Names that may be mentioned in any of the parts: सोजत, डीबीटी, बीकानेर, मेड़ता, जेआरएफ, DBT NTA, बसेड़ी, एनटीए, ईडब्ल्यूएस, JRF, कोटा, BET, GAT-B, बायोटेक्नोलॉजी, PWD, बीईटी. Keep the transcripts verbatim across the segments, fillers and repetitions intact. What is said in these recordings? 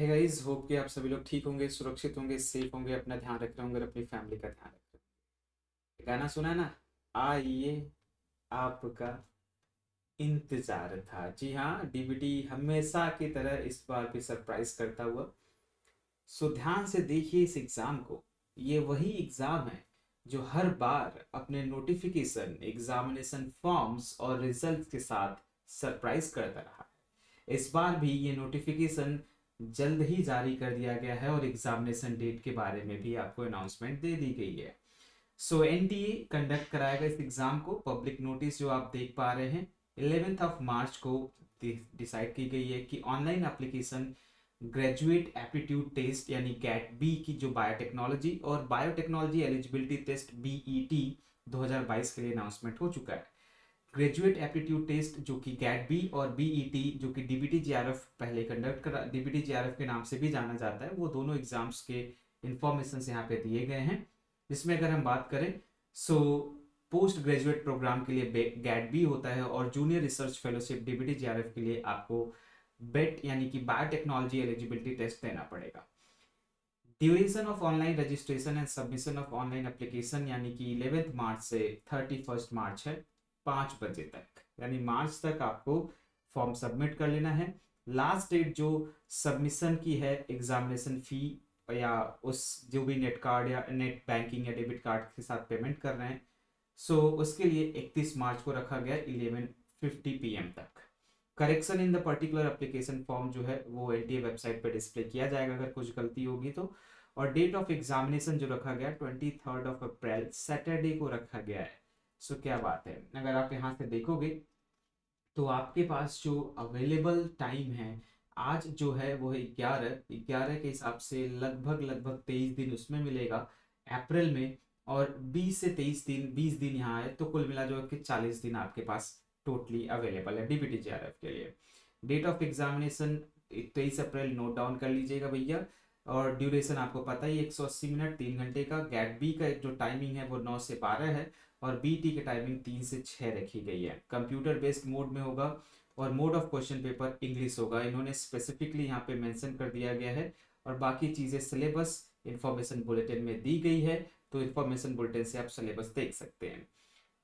Hey guys, hope के आप सभी लोग ठीक होंगे, सुरक्षित होंगे, सेफ होंगे, अपना ध्यान रख रहे होंगे, अपनी फैमिली का ध्यान रख रहे होंगे। गाना सुना है ना, आइए आपका इंतजार था। जी हाँ, डीबीटी हमेशा की तरह इस बार भी सरप्राइज करता हुआ। सो ध्यान से देखिए इस एग्जाम को। ये वही एग्जाम है जो हर बार अपने नोटिफिकेशन, एग्जामिनेशन फॉर्म्स और रिजल्ट के साथ सरप्राइज करता रहा है। इस बार भी ये नोटिफिकेशन जल्द ही जारी कर दिया गया है और एग्जामिनेशन डेट के बारे में भी आपको अनाउंसमेंट दे दी गई है। सो एनटीए कंडक्ट कराएगा इस एग्जाम को। पब्लिक नोटिस जो आप देख पा रहे हैं इलेवेंथ ऑफ मार्च को डिसाइड की गई है कि online application graduate aptitude test यानी गैट बी की जो बायोटेक्नोलॉजी और बायोटेक्नोलॉजी एलिजिबिलिटी टेस्ट बीईटी दो हज़ार बाईस के लिए अनाउंसमेंट हो चुका है। ग्रेजुएट एप्टीट्यूड टेस्ट जो कि गैट बी और बीईटी जो कि डीबीटी जेआरएफ पहले कंडक्ट करा डीबीटी जेआरएफ के नाम से भी जाना जाता है, वो दोनों एग्जाम्स के इंफॉर्मेशन यहाँ पे दिए गए हैं। जिसमें अगर हम बात करें सो पोस्ट ग्रेजुएट प्रोग्राम के लिए गैट बी होता है और junior research fellowship डीबीटी जेआरएफ के लिए आपको बेट यानी कि बायोटेक्नोलॉजी एलिजिबिलिटी टेस्ट देना पड़ेगा। Duration of online registration and submission of online application यानी कि इलेवेंथ मार्च से थर्टी फर्स्ट मार्च है, पाँच बजे तक, यानी मार्च तक आपको फॉर्म सबमिट कर लेना है। लास्ट डेट जो सबमिशन की है एग्जामिनेशन फी या उस जो भी नेट कार्ड या नेट बैंकिंग या डेबिट कार्ड के साथ पेमेंट कर रहे हैं, सो so, उसके लिए इकतीस मार्च को रखा गया इलेवन फिफ्टी पी एम तक। Correction in the particular application form जो है वो एनटीए वेबसाइट पर डिस्प्ले किया जाएगा अगर कुछ गलती होगी तो। और डेट ऑफ एग्जामिनेशन जो रखा गया twenty third of April Saturday को रखा गया है। सो so, क्या बात है। अगर आप यहाँ से देखोगे तो आपके पास जो अवेलेबल टाइम है आज जो है वो है ग्यारह ग्यारह के हिसाब से लगभग लगभग तेईस दिन उसमें मिलेगा अप्रैल में, और बीस से तेईस दिन बीस दिन यहाँ है, तो कुल मिला जो कि चालीस दिन आपके पास टोटली अवेलेबल है डीबीटी जेआरएफ के लिए। डेट ऑफ एग्जामिनेशन तेईस अप्रैल नोट डाउन कर लीजिएगा भैया। और ड्यूरेशन आपको पता ही एक सौ अस्सी मिनट तीन घंटे का। गैट बी का जो टाइमिंग है वो नौ से बारह है और बीटी की टाइमिंग तीन से छः रखी गई है। कंप्यूटर बेस्ड मोड में होगा और mode of question paper English होगा। इन्होंने स्पेसिफिकली यहाँ पे मेंशन कर दिया गया है और बाकी चीज़ें सिलेबस इन्फॉर्मेशन बुलेटिन में दी गई है, तो इन्फॉर्मेशन बुलेटिन से आप सिलेबस देख सकते हैं।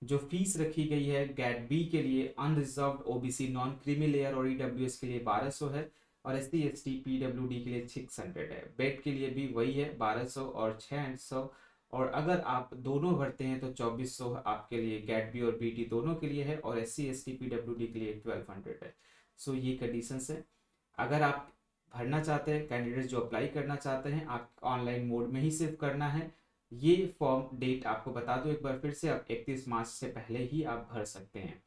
जो फीस रखी गई है गैट बी के लिए unreserved OBC non creamy layer और ईडब्ल्यूएस के लिए बारह सौ है और S C S T PWD के लिए सिक्स हंड्रेड है। बेट के लिए भी वही है बारह सौ और छः सौ, और अगर आप दोनों भरते हैं तो चौबीस सौ आपके लिए गैट बी और बीटी दोनों के लिए है और S C S T P W D के लिए बारह सौ है। सो ये कंडीशंस है। अगर आप भरना चाहते हैं, कैंडिडेट्स जो अप्लाई करना चाहते हैं, आप ऑनलाइन मोड में ही सिर्फ करना है। ये फॉर्म डेट आपको बता दो एक बार फिर से, आप इकतीस मार्च से पहले ही आप भर सकते हैं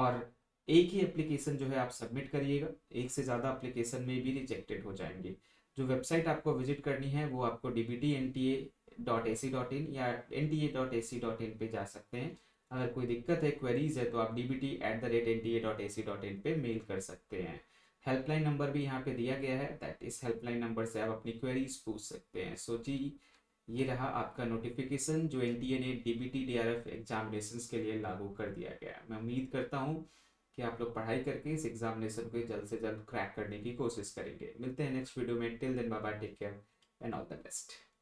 और एक ही एप्लीकेशन जो है आप सबमिट करिएगा। एक से ज़्यादा एप्लीकेशन में भी रिजेक्टेड हो जाएंगे। जो वेबसाइट आपको विजिट करनी है वो आपको डीबीटी एनटीए dot A C dot in या N T A dot A C dot in पर जा सकते हैं। अगर कोई दिक्कत है, क्वेरीज है, तो आप D B T at the rate N T A dot A C dot in पर मेल कर सकते हैं। हेल्पलाइन नंबर भी यहाँ पे दिया गया है, दैट इस हेल्पलाइन नंबर से आप अपनी क्वेरीज पूछ सकते हैं। सो जी, ये रहा आपका नोटिफिकेशन जो एन टी ए ने D B T D R F examination के लिए लागू कर दिया गया है। मैं उम्मीद करता हूँ कि आप लोग पढ़ाई करके इस एग्जामिनेशन को जल्द से जल्द क्रैक करने की कोशिश करेंगे। मिलते हैं नेक्स्ट वीडियो में। Till then bye bye, take care and all the best.